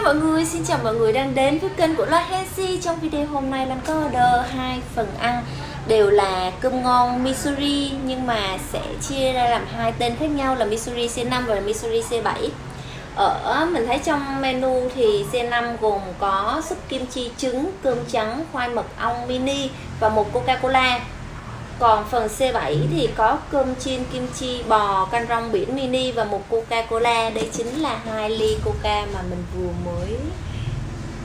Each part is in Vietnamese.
Hi mọi người, xin chào mọi người đang đến với kênh của Loan Hensy. Trong video hôm nay mình có order 2 phần ăn đều là cơm ngon Missouri, nhưng mà sẽ chia ra làm hai tên khác nhau là Missouri C5 và Missouri C7. Ở mình thấy trong menu thì C5 gồm có súp kim chi trứng, cơm trắng, khoai mật ong mini và một Coca-Cola. Còn phần C7 thì có cơm chiên kim chi bò, canh rong biển mini và một Coca-Cola. Đây chính là 2 ly Coca mà mình vừa mới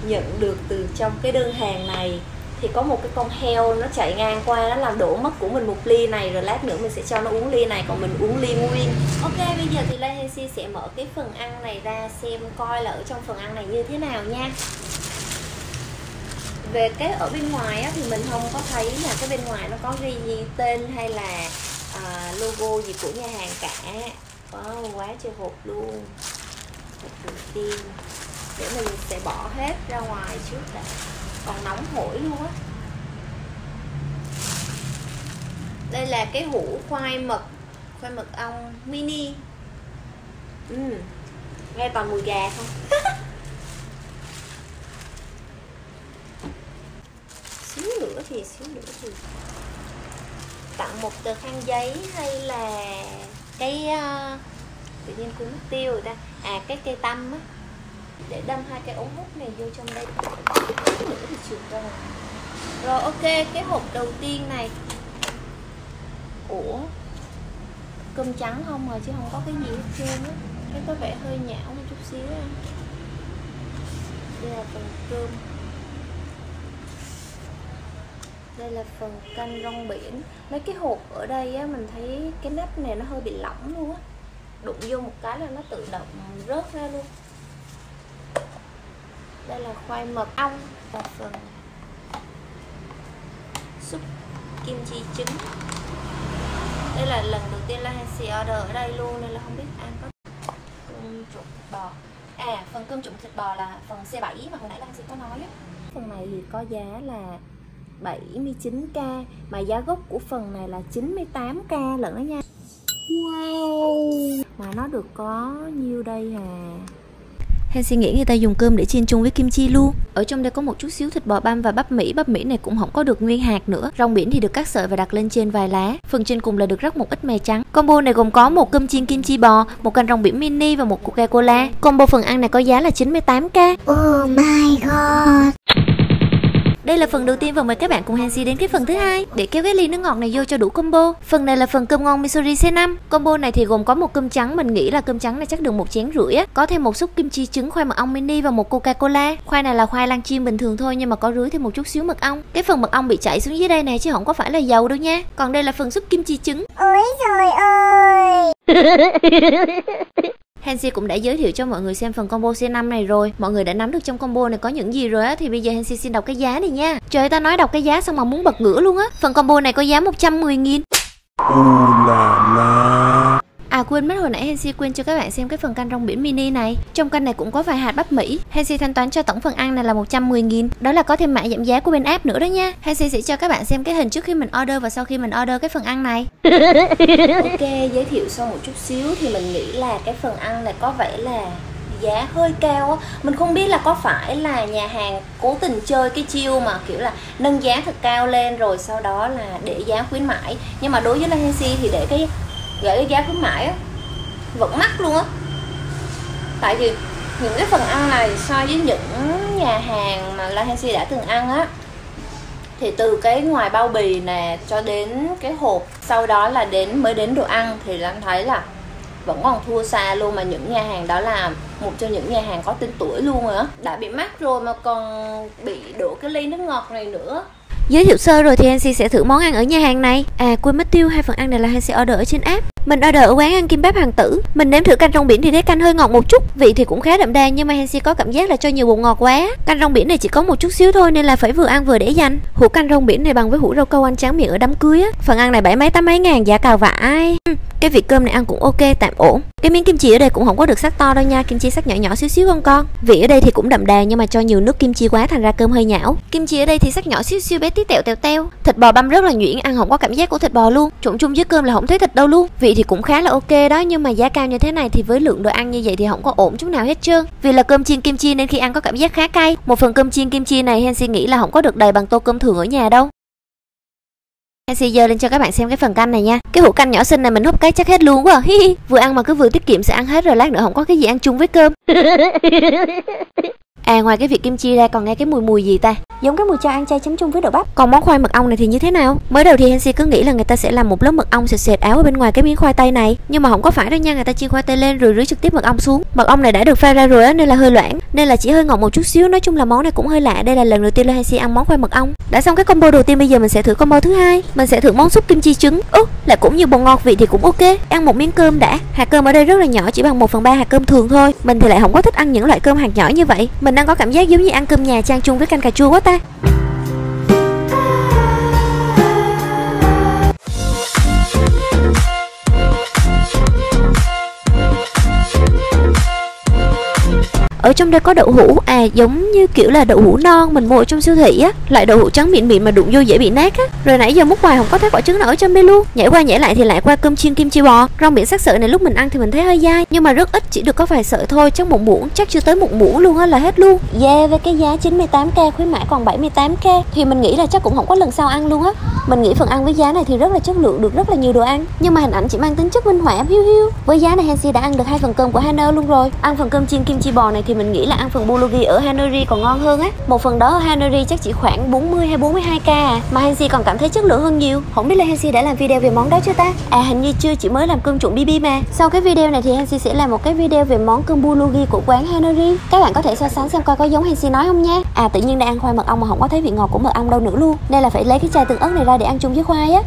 nhận được từ trong cái đơn hàng này. Thì có một cái con heo nó chạy ngang qua, nó làm đổ mất của mình một ly này, rồi lát nữa mình sẽ cho nó uống ly này, còn mình uống ly nguyên. Ok, bây giờ thì Loan Hensy sẽ mở cái phần ăn này ra xem coi là ở trong phần ăn này như thế nào nha. Về cái ở bên ngoài á, thì mình không có thấy là cái bên ngoài nó có ghi tên hay là logo gì của nhà hàng cả. Wow, quá trời hộp luôn. Hộp đầu tiên. Để mình sẽ bỏ hết ra ngoài trước đã. Còn nóng hổi luôn á. Đây là cái hũ khoai mật ong mini. Nghe toàn mùi gà không? Xíu nữa thì tặng một tờ khăn giấy hay là cái tự nhiên cũng mất tiêu rồi ta. À, cái cây tăm á, để đâm hai cái ống hút này vô trong đây. Xíu nữa thì chịu ra rồi. Ok, cái hộp đầu tiên này. Ủa, cơm trắng không rồi chứ không có cái gì hết trơn á. Cái có vẻ hơi nhão một chút xíu. Đây là phần cơm. Đây là phần canh rong biển. Mấy cái hộp ở đây á, mình thấy cái nắp này nó hơi bị lỏng luôn á. Đụng vô một cái là nó tự động rớt ra luôn. Đây là khoai mật ong và phần súp kim chi trứng. Đây là lần đầu tiên là Hensy order ở đây luôn, nên là không biết ăn có cơm trụng thịt bò. À, phần cơm trụng thịt bò là phần C7 mà hồi nãy là Hensy có nói á. Phần này thì có giá là 79k, mà giá gốc của phần này là 98k lận đó nha. Wow, mà nó được có nhiêu đây à? Hensy nghĩ người ta dùng cơm để chiên chung với kim chi luôn. Ở trong đây có một chút xíu thịt bò băm và bắp Mỹ này cũng không có được nguyên hạt nữa. Rong biển thì được cắt sợi và đặt lên trên vài lá. Phần trên cùng là được rắc một ít mè trắng. Combo này gồm có một cơm chiên kim chi bò, một canh rong biển mini và một Coca-Cola. Combo phần ăn này có giá là 98k. Oh my god. Đây là phần đầu tiên và mời các bạn cùng Hensy đến cái phần thứ hai để kéo cái ly nước ngọt này vô cho đủ combo. Phần này là phần cơm ngon Missouri C5. Combo này thì gồm có một cơm trắng, mình nghĩ là cơm trắng này chắc được 1,5 chén á, có thêm một súp kim chi trứng, khoai mật ong mini và một Coca-Cola. Khoai này là khoai lang chiên bình thường thôi, nhưng mà có rưới thêm một chút xíu mật ong. Cái phần mật ong bị chảy xuống dưới đây này chứ không có phải là dầu đâu nha. Còn đây là phần súp kim chi trứng. Ôi trời ơi. Hensy cũng đã giới thiệu cho mọi người xem phần combo C5 này rồi. Mọi người đã nắm được trong combo này có những gì rồi á, thì bây giờ Hensy xin đọc cái giá này nha. Trời, ta nói đọc cái giá xong mà muốn bật ngửa luôn á. Phần combo này có giá 110.000. À, quên mất, hồi nãy Hensy quên cho các bạn xem cái phần canh rong biển mini này. Trong canh này cũng có vài hạt bắp Mỹ. Hensy thanh toán cho tổng phần ăn này là 110.000. Đó là có thêm mã giảm giá của bên app nữa đó nha. Hensy sẽ cho các bạn xem cái hình trước khi mình order và sau khi mình order cái phần ăn này. Ok, giới thiệu xong một chút xíu thì mình nghĩ là cái phần ăn này có vẻ là giá hơi cao á. Mình không biết là có phải là nhà hàng cố tình chơi cái chiêu mà kiểu là nâng giá thật cao lên rồi sau đó là để giá khuyến mãi. Nhưng mà đối với là Hensy thì để cái giá khuyến mãi á vẫn mắc luôn á. Tại vì những cái phần ăn này so với những nhà hàng mà Loan Hensy đã từng ăn á, thì từ cái ngoài bao bì nè cho đến cái hộp, sau đó là mới đến đồ ăn, thì Loan thấy là vẫn còn thua xa luôn. Mà những nhà hàng đó là một trong những nhà hàng có tên tuổi luôn rồi á. Đã bị mắc rồi mà còn bị đổ cái ly nước ngọt này nữa. Giới thiệu sơ rồi thì Hensy sẽ thử món ăn ở nhà hàng này. À, quên mất tiêu, 2 phần ăn này là Hensy order ở trên app. Mình order ở quán ăn Kimbap Hàng Tử. Mình nếm thử canh rong biển thì thấy canh hơi ngọt một chút, vị thì cũng khá đậm đà, nhưng mà Hensy có cảm giác là cho nhiều bột ngọt quá. Canh rong biển này chỉ có một chút xíu thôi nên là phải vừa ăn vừa để dành. Hũ canh rong biển này bằng với hũ rau câu ăn tráng miệng ở đám cưới á. Phần ăn này 7 mấy 8 mấy ngàn, giá cao vãi. Cái vị cơm này ăn cũng ok, tạm ổn. Cái miếng kim chi ở đây cũng không có được sắc to đâu nha, kim chi sắc nhỏ nhỏ xíu xíu con. Vị ở đây thì cũng đậm đà nhưng mà cho nhiều nước kim chi quá thành ra cơm hơi nhão. Kim chi ở đây thì sắc nhỏ xíu xíu bé tí tẹo. Thịt bò băm rất là nhuyễn, ăn không có cảm giác của thịt bò luôn. Trộn chung với cơm là không thấy thịt đâu luôn. Vị thì cũng khá là ok đó, nhưng mà giá cao như thế này thì với lượng đồ ăn như vậy thì không có ổn chút nào hết trơn. Vì là cơm chiên kim chi nên khi ăn có cảm giác khá cay. Một phần cơm chiên kim chi này Hensy nghĩ là không có được đầy bằng tô cơm thường ở nhà đâu. Hensy dơ lên cho các bạn xem cái phần canh này nha. Cái hũ canh nhỏ xinh này mình húp cái chắc hết luôn quá à. Hi hi. Vừa ăn mà cứ vừa tiết kiệm sẽ ăn hết rồi lát nữa không có cái gì ăn chung với cơm. À, ngoài cái việc kim chi ra còn nghe cái mùi gì ta? Giống cái mùi cho ăn chay chấm chung với đậu bắp. Còn món khoai mật ong này thì như thế nào? Mới đầu thì Hensy cứ nghĩ là người ta sẽ làm một lớp mật ong sệt sệt áo ở bên ngoài cái miếng khoai tây này, nhưng mà không có phải đâu nha, người ta chiên khoai tây lên rồi rưới trực tiếp mật ong xuống. Mật ong này đã được pha ra rồi á nên là hơi loãng, nên là chỉ hơi ngọt một chút xíu. Nói chung là món này cũng hơi lạ, đây là lần đầu tiên là Hensy ăn món khoai mật ong. Đã xong cái combo đầu tiên, bây giờ mình sẽ thử combo thứ hai. Mình sẽ thử món súp kim chi trứng. Lại cũng nhiều bột ngọt, vị thì cũng ok. Ăn một miếng cơm đã. Hạt cơm ở đây rất là nhỏ, chỉ bằng 1/3 hạt cơm thường thôi. Mình thì lại không có thích ăn những loại cơm hạt nhỏ như vậy. Mình đang có cảm giác giống như ăn cơm nhà chan chung với canh cà chua quá ta. Ở trong đây có đậu hũ, giống như kiểu là đậu hũ non mình mua ở trong siêu thị á, loại đậu hũ trắng mịn mịn mà đụng vô dễ bị nát á. Rồi nãy giờ múc hoài không có thấy quả trứng nào ở trong đây luôn. Nhảy qua nhảy lại thì lại qua cơm chiên kim chi bò. Rong biển sắc sợi này lúc mình ăn thì mình thấy hơi dai, nhưng mà rất ít, chỉ được có vài sợi thôi, chắc một muỗng, chắc chưa tới một muỗng luôn á là hết luôn. Yeah, với cái giá 98k khuyến mãi còn 78k thì mình nghĩ là chắc cũng không có lần sau ăn luôn á. Mình nghĩ phần ăn với giá này thì rất là chất lượng, được rất là nhiều đồ ăn, nhưng mà hình ảnh chỉ mang tính chất minh họa hiu hiu. Với giá này Hensy đã ăn được 2 phần cơm của Hanoi luôn rồi. Ăn phần cơm chiên kim chi bò này thì mình nghĩ là ăn phần bulgogi ở Hanoi còn ngon hơn á. Một phần đó ở Hanoi chắc chỉ khoảng 40 hay 42k à, mà Hensy còn cảm thấy chất lượng hơn nhiều. Không biết là Hensy đã làm video về món đó chưa ta? À, hình như chưa, chỉ mới làm cơm trụng BB mà. Sau cái video này thì Hensy sẽ làm một cái video về món cơm bulgogi của quán Hanoi. Các bạn có thể so sánh xem coi có giống Hensy nói không nha. À, tự nhiên đang ăn khoai mật ong mà không có thấy vị ngọt của mật ong đâu nữa luôn. Nên là phải lấy cái chai tương ớt này ra để ăn chung với khoai á.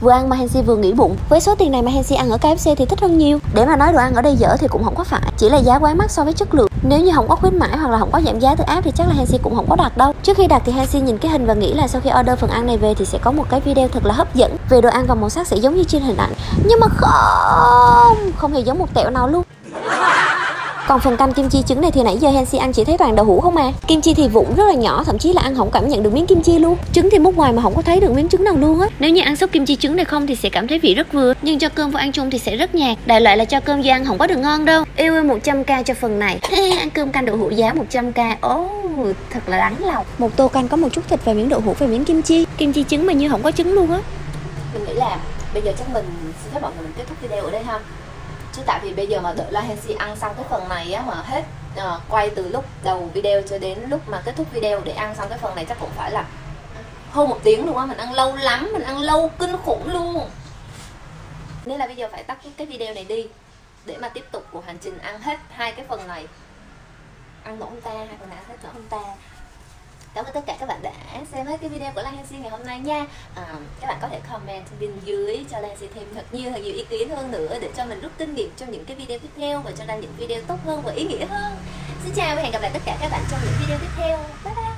Vừa ăn mà Hensy vừa nghĩ bụng, với số tiền này mà Hensy ăn ở KFC thì thích hơn nhiều. Để mà nói đồ ăn ở đây dở thì cũng không có phải, chỉ là giá quá mắc so với chất lượng. Nếu như không có khuyến mãi hoặc là không có giảm giá từ app thì chắc là Hensy cũng không có đặt đâu. Trước khi đặt thì Hensy nhìn cái hình và nghĩ là sau khi order phần ăn này về thì sẽ có một cái video thật là hấp dẫn về đồ ăn và màu sắc sẽ giống như trên hình ảnh, nhưng mà không hề giống một tẹo nào luôn. Còn phần canh kim chi trứng này thì nãy giờ Hensy ăn chỉ thấy toàn đậu hũ không à. Kim chi thì vụn rất là nhỏ, thậm chí là ăn không cảm nhận được miếng kim chi luôn. Trứng thì múc hoài mà không có thấy được miếng trứng nào luôn á. Nếu như ăn sốt kim chi trứng này không thì sẽ cảm thấy vị rất vừa, nhưng cho cơm vô ăn chung thì sẽ rất nhạt. Đại loại là cho cơm vô ăn không có được ngon đâu. Yêu ơi, 100k cho phần này. Ăn cơm canh đậu hũ giá 100k. Thật là đáng lòng. Một tô canh có một chút thịt và miếng đậu hũ và miếng kim chi trứng mà như không có trứng luôn á. Mình nghĩ là bây giờ chắc mình xin phép mọi người kết thúc video ở đây ha. Chứ tại vì bây giờ mà đợi là Hensy ăn xong cái phần này á mà hết quay từ lúc đầu video cho đến lúc mà kết thúc video để ăn xong cái phần này chắc cũng phải là hơn 1 tiếng luôn á. Mình ăn lâu lắm, mình ăn lâu kinh khủng luôn. Nên là bây giờ phải tắt cái video này đi để mà tiếp tục cuộc hành trình ăn hết 2 cái phần này. Ăn nổi không ta, 2 phần này ăn hết nổi không ta. Cảm ơn tất cả các bạn đã xem hết cái video của Loan Hensy ngày hôm nay nha. Các bạn có thể comment bên dưới cho Loan Hensy thêm thật nhiều ý kiến hơn nữa để cho mình rút kinh nghiệm trong những cái video tiếp theo và cho ra những video tốt hơn và ý nghĩa hơn. Xin chào và hẹn gặp lại tất cả các bạn trong những video tiếp theo. Bye bye.